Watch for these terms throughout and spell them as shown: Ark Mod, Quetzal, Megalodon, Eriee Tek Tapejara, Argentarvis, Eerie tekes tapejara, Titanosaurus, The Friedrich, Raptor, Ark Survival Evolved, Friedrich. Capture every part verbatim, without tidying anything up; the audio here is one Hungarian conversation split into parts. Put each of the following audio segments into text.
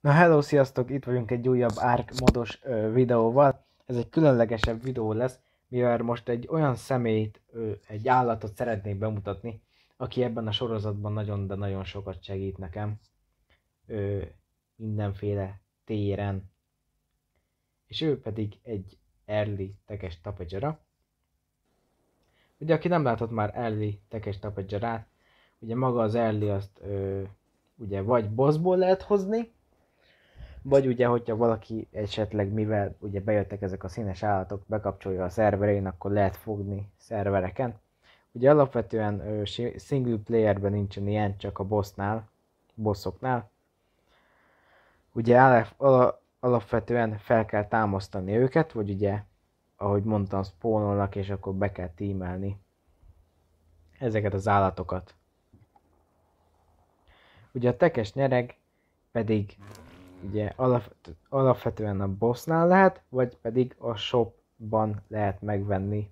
Na hello, sziasztok! Itt vagyunk egy újabb Ark modos ö, videóval. Ez egy különlegesebb videó lesz, mivel most egy olyan személyt, ö, egy állatot szeretnék bemutatni, aki ebben a sorozatban nagyon, de nagyon sokat segít nekem. Ö, mindenféle téren. És ő pedig egy Eerie tekes tapejara. Ugye, aki nem látott már Eerie tekes tapejarát, ugye maga az Eerie azt ö, ugye vagy bossból lehet hozni, vagy ugye, hogyha valaki esetleg, mivel ugye bejöttek ezek a színes állatok, bekapcsolja a szerverén, akkor lehet fogni szervereken. Ugye alapvetően ö, single playerben nincsen ilyen, csak a bossnál, bossoknál. Ugye alap, ala, alapvetően fel kell támasztani őket, vagy ugye, ahogy mondtam, spónolnak, és akkor be kell tímelni ezeket az állatokat. Ugye a tekes nyereg pedig ugye alap, alapvetően a bossnál lehet, vagy pedig a shopban lehet megvenni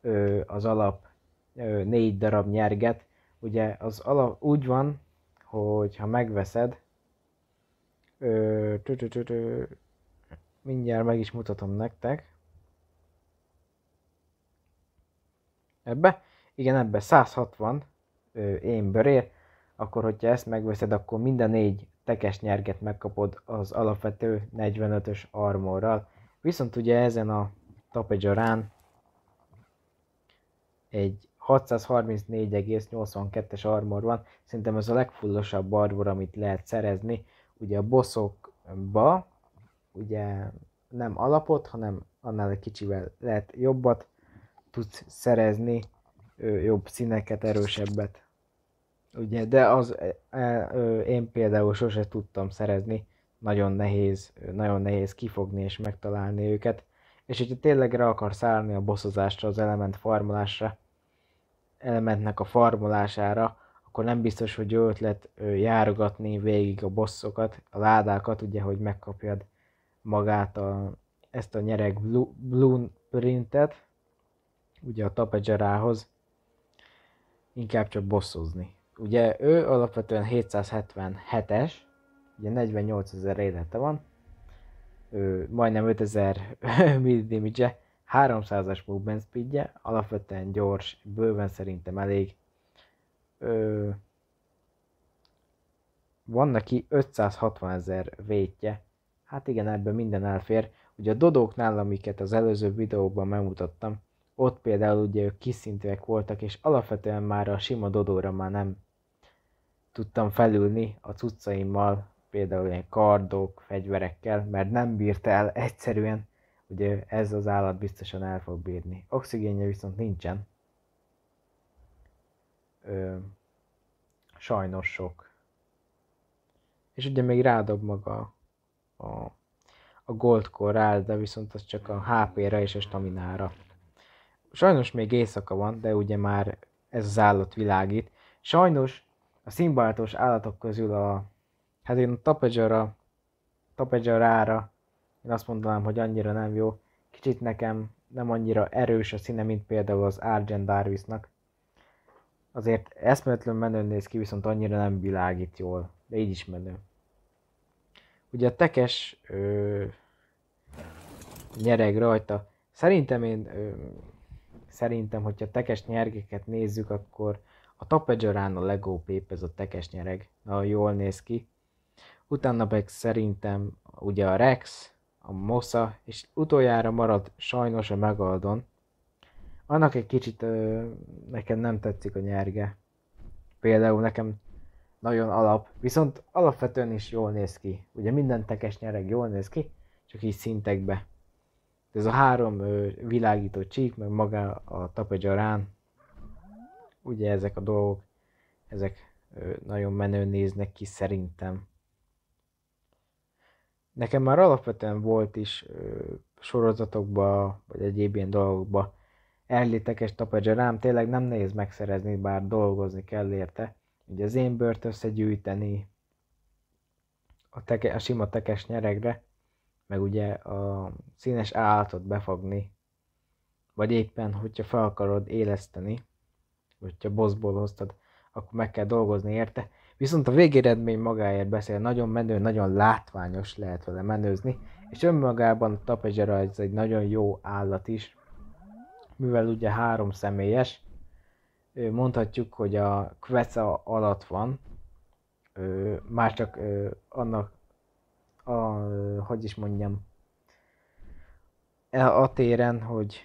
ö, az alap ö, négy darab nyerget. Ugye az alap úgy van, hogy ha megveszed, ö, tü -tü -tü -tü, mindjárt meg is mutatom nektek. Ebbe? Igen, ebbe száz hatvan ö, émből ér. Akkor, hogyha ezt megveszed, akkor minden négy tekes nyerget megkapod az alapvető negyvenötös armorral. Viszont ugye ezen a tapejarán egy hatszázharmincnégy egész nyolcvankettes armor van. Szerintem ez a legfullosabb armor, amit lehet szerezni. Ugye a bossokba ugye nem alapot, hanem annál egy kicsivel lehet jobbat tudsz szerezni, jobb színeket, erősebbet. Ugye, de az én például sose tudtam szerezni, nagyon nehéz, nagyon nehéz kifogni és megtalálni őket. És hogyha tényleg rá akarsz állni a bosszozásra, az element farmolásra, elementnek a farmolására, akkor nem biztos, hogy jó ötlet járogatni végig a bosszokat, a ládákat, ugye, hogy megkapjad magát a, ezt a nyereg blueprintet, ugye a tapejarához, inkább csak bosszozni. Ugye ő alapvetően hétszázhetvenhetes, ugye negyvennyolcezer élete van, ő majdnem ötezer mid damage-e, háromszázas movement speed-je, alapvetően gyors, bőven szerintem elég. Ö, van neki ötszázhatvanezer vétje, hát igen, ebben minden elfér. Ugye a dodóknál, amiket az előző videóban megmutattam, ott például ugye ők kiszintűek voltak, és alapvetően már a sima dodóra már nem tudtam felülni a cuccaimmal, például ilyen kardok, fegyverekkel, mert nem bírta el egyszerűen, ugye ez az állat biztosan el fog bírni. Oxigénje viszont nincsen. Ö, sajnos sok. És ugye még rádob maga a, a gold korrál, de viszont az csak a há pé-ra és a staminára. Sajnos még éjszaka van, de ugye már ez az állat világít. Sajnos a színbartos állatok közül a... Hát én a tapejara, tapejarára, én azt mondanám, hogy annyira nem jó. Kicsit nekem nem annyira erős a színe, mint például az Argentarvisnak. Azért eszméletlen menő néz ki, viszont annyira nem világít jól. De így is menő. Ugye a tekes ö, nyereg rajta. Szerintem én... Ö, Szerintem, hogyha tekes nyergeket nézzük, akkor a tapejarán a legópép ez a tekes nyereg. Na, jól néz ki. Utána meg szerintem ugye a Rex, a Mosza, és utoljára marad sajnos a Megalodon. Annak egy kicsit ö, nekem nem tetszik a nyerge. Például nekem nagyon alap, viszont alapvetően is jól néz ki. Ugye minden tekes nyereg jól néz ki, csak így szintekbe. Ez a három ö, világító csík, meg maga a tapejarán, ugye ezek a dolgok, ezek ö, nagyon menő néznek ki szerintem. Nekem már alapvetően volt is ö, sorozatokba, vagy egyéb ilyen dolgokba Eerie tekes tapejarám, tényleg nem nehéz megszerezni, bár dolgozni kell érte. Ugye az én bőrt összegyűjteni a, teke, a sima tekes nyeregre, meg ugye a színes állatot befogni, vagy éppen, hogyha fel akarod éleszteni, vagy ha bossból hoztad, akkor meg kell dolgozni érte. Viszont a végeredmény magáért beszél, nagyon menő, nagyon látványos, lehet vele menőzni, és önmagában a tapejara ez egy nagyon jó állat is, mivel ugye három személyes, mondhatjuk, hogy a Quetzal alatt van, már csak annak, a, hogy is mondjam, a téren, hogy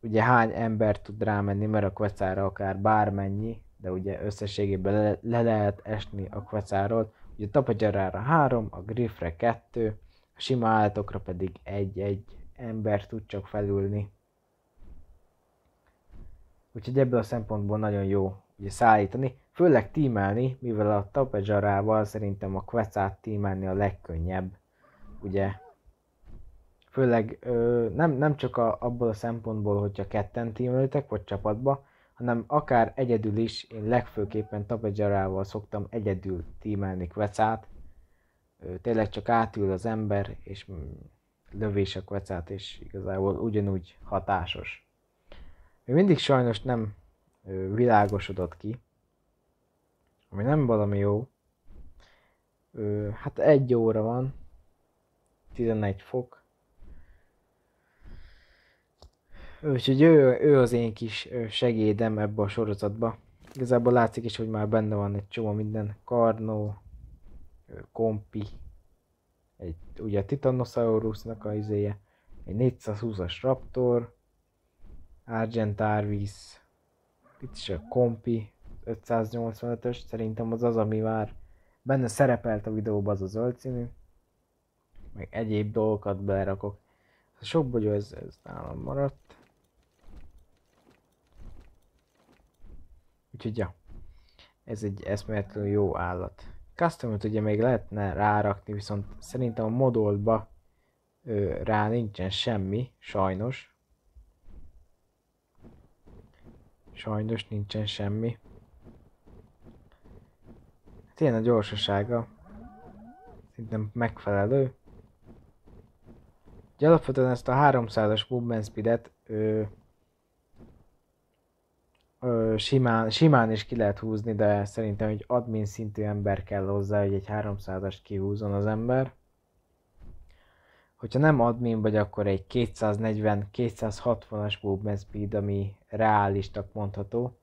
ugye hány ember tud rámenni, mert a Quetzalra akár bármennyi, de ugye összességében le, le lehet esni a Quetzalról. Ugye a tapejarára három, a griffre kettő, a sima állatokra pedig egy-egy ember tud csak felülni. Úgyhogy ebből a szempontból nagyon jó ugye szállítani, főleg tímelni, mivel a tapejarával szerintem a Quetzalt tímelni a legkönnyebb. Ugye, főleg ö, nem, nem csak a, abból a szempontból, hogyha ketten tímeltek vagy csapatba, hanem akár egyedül is, én legfőképpen tapejarával szoktam egyedül tímelni Quetzalt. Tényleg csak átül az ember, és lövés a Quetzalt, és igazából ugyanúgy hatásos. Még mindig sajnos nem világosodott ki, ami nem valami jó. Hát egy óra van, tizenegy fok. Úgyhogy ő, ő az én kis segédem ebbe a sorozatba. Igazából látszik is, hogy már benne van egy csomó minden. Karnó, kompi, egy, ugye a Titanosaurusnak a izéje, egy négyszázhúszas Raptor, Argentarvis, itt is a kompi, ötszáznyolcvanötös, szerintem az az, ami már benne szerepelt a videóban, az a zöld színű, meg egyéb dolgokat belerakok. A sok bogyó, ez, ez nálam maradt. Úgyhogy ja, ez egy eszméletlenül jó állat. Custom-t ugye még lehetne rárakni, viszont szerintem a modolba ö, rá nincsen semmi, sajnos. Sajnos nincsen semmi. Hát ilyen a gyorsasága. Szerintem megfelelő. Ugye alapvetően ezt a háromszázas movement speedet ö, ö, simán, simán is ki lehet húzni, de szerintem egy admin szintű ember kell hozzá, hogy egy háromszázast kihúzzon az ember. Hogyha nem admin vagy, akkor egy kétszáznegyven-kétszázhatvanas movement speed, ami reálisnak mondható.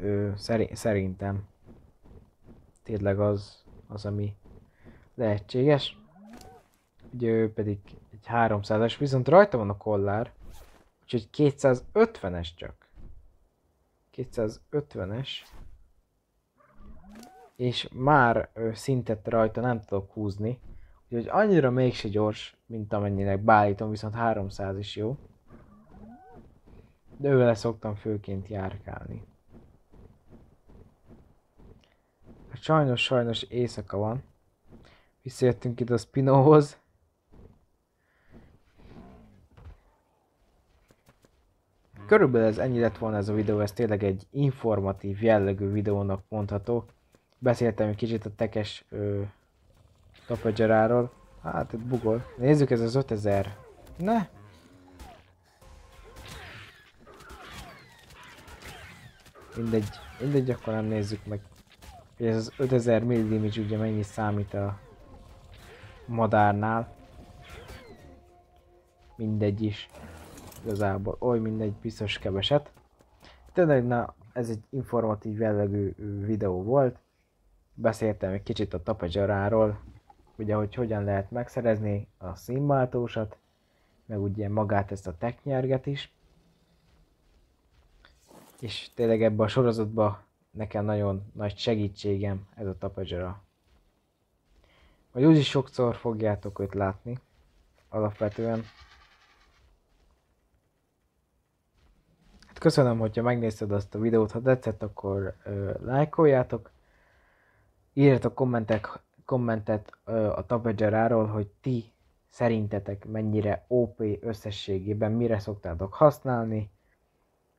Ö, szeri szerintem tényleg az, az, ami lehetséges. Ugye ő pedig egy háromszázas, viszont rajta van a kollár, úgyhogy kétszázötvenes csak. kétszázötvenes. És már szintet rajta nem tudok húzni, úgyhogy annyira mégse gyors, mint amennyinek beállítom, viszont háromszáz is jó. De ővele szoktam főként járkálni. Hát sajnos, sajnos éjszaka van. Visszajöttünk itt a Spinóhoz. Körülbelül ez ennyi lett volna ez a videó, ez tényleg egy informatív jellegű videónak mondható. Beszéltem egy kicsit a tekes ö, tapejaráról. Hát, itt bugol. Nézzük, ez az ötezer. Ne? Mindegy, mindegy, akkor nem nézzük meg. Ez az ötezer millimage ugye mennyi számít a madárnál. Mindegy is. Igazából, oly mindegy, biztos keveset. Tényleg, na, ez egy informatív jellegű videó volt. Beszéltem egy kicsit a tapejaráról, ugye, hogy hogyan lehet megszerezni a színváltósat, meg ugye magát ezt a teknyerget is. És tényleg ebben a sorozatban nekem nagyon nagy segítségem ez a tapejara. Vagy úgyis sokszor fogjátok őt látni, alapvetően. Köszönöm, hogyha megnézted azt a videót, ha tetszett, akkor ö, lájkoljátok. Írjatok kommentek, kommentet ö, a tapejaráról, hogy ti szerintetek mennyire ó pé összességében, mire szoktátok használni.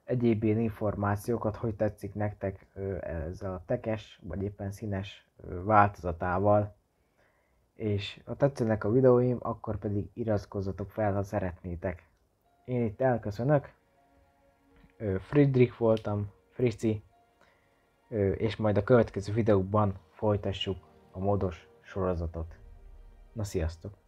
Egyéb ilyen információkat, hogy tetszik nektek ö, ez a tekes, vagy éppen színes ö, változatával. És ha tetszenek a videóim, akkor pedig iratkozzatok fel, ha szeretnétek. Én itt elköszönök. Friedrich voltam, Frici, és majd a következő videóban folytassuk a módos sorozatot. Na, sziasztok!